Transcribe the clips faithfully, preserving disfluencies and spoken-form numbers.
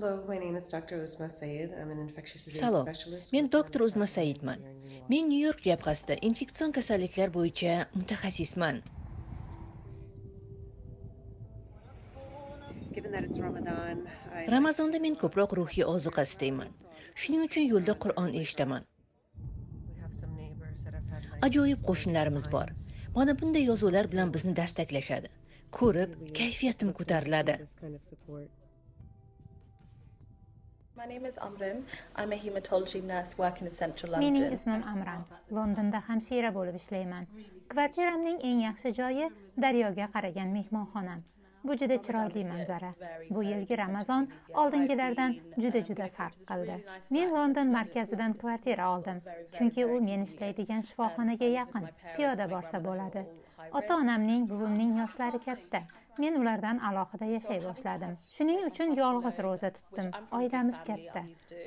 Hello, my name is Doctor Uzma Said. I'm an infectious disease specialist. Men doktor Uzma Saidman. Men Nyu-York yabqasida infeksion kasalliklar bo'yicha mutaxassisman. Ramazonda men ko'proq ruhiy ozuqa istayman. Shuning uchun yo'lda Qur'on eshitaman. Ajoyib qo'shnilarimiz bor. Mana bunday yozuvlar bilan bizni dastaklashadi. Ko'rib, kayfiyatim ko'tariladi. My name is Amram. I'm a hematology nurse working in Central London. Mening ismim Amram. Londonda hamshira bo'lib ishlayman. Kvartiramning eng yaxshi joyi daryoga qaragan mehmonxonam. Bu juda chiroyli manzara. Bu yilgi Ramazon oldingilardan juda-juda farq qildi. Men London markazidan kvartira oldim, chunki u men ishlaydigan shifoxonaga yaqin. Piyoda borsa bo'ladi. Ota-onamning, buvimning yoshlari katta. Men ulardan alohida yashay boshladim. Shuning uchun yolg'iz roza tutdim. Oilamiz katta.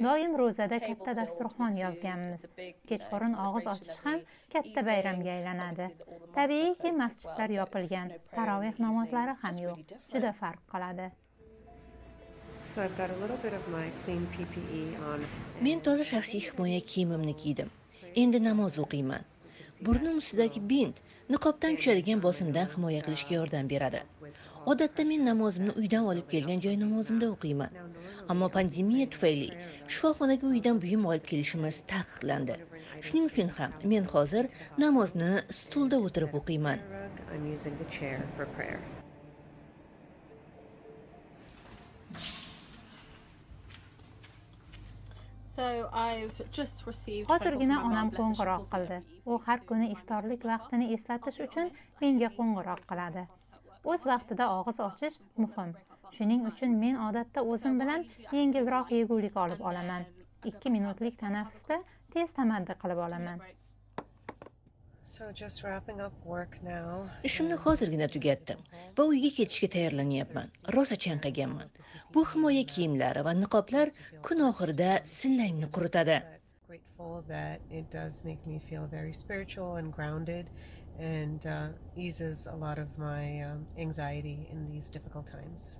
Doim rozada katta dasturxon yozganmiz. Kechqurun og'iz ochish ham katta bayramga aylanadi. Tabiiyki, masjidlar yopilgan, taroveh namozlari ham yo'q. Juda farq qiladi. So I've got a little bit of my clean P P E on. Men toza shaxsiy himoya kiyimimni kiydim. Endi namoz o'qiyman. Burnim ustidagi bint niqobdan tushadigan bosimdan himoya qilishga yordam beradi. Odatda men namozimni uydan olib kelgan joy namozimda o'qiyman. Ammo pandemiya tufayli shifoxonaga uydan buyum olib kelishimiz taqiqlandi. Shuning uchun ham men hozir namozni stulda o'tirib o'qiyman. Hozirgina onam qo'ng'iroq qildi. U har kuni iftorlik vaqtini eslatish uchun menga qo'ng'iroq qiladi. O'z vaqtida og'iz ochish muhim. Shuning uchun men odatda o'zim bilan yengilroq yegulik olib olaman. ikki minutlik tanaffusda tez tamaddi qilib olaman. So just wrapping up work now. Ishimni hozirgina tugatdim va uyga ketishga tayyorlanyapman. Rosa chanqaganman. Bu himoya kiyimlari va niqoblar kun oxirida sillangni quritadi. It does make me feel very spiritual and grounded and uh, eases a lot of my um, anxiety in these difficult times.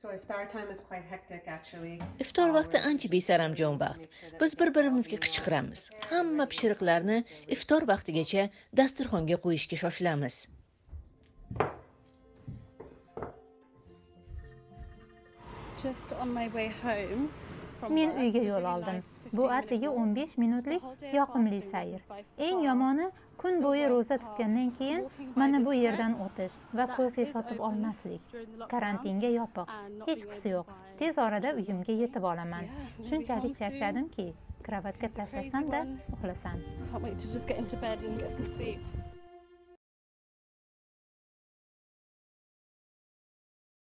So iftar time is quite hectic actually. Iftor vaqti ancha besaramjon vaqt. Biz bir-birimizga qichqiramiz. Hamma pishiriqlarni iftor vaqtigacha dasturxonga qo'yishga shoshilamiz. Just on my way home. Men uyga yo'l oldim. Bu atigi o'n besh minutlik yoqimli sayr. Eng yomoni kun bo'yi roza tutgandan keyin mana bu yerdan o'tish va kofe sotib olmaslik. Karantinga yopiq, hech qisi yo'q. Tez orada uyimga yetib olaman. Shunchalik charchadimki, kravatga tashlasam-da uxlasam.